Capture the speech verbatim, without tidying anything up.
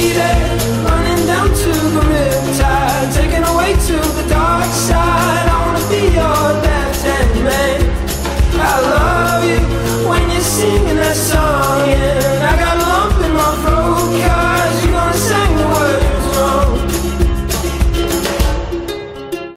Baby, running down to the river.